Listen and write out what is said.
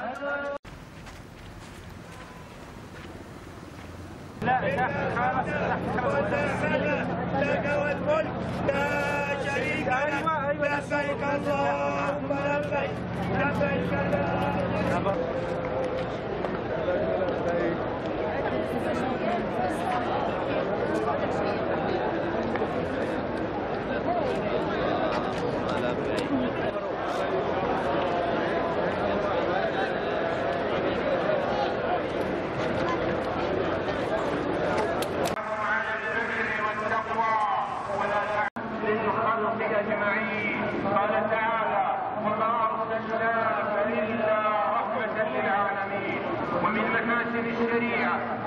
لا تحت حرس، تحت حرس لك والملك لا شريك لك، لبيك اللهم لبيك، لبيك لا شريك الشريعة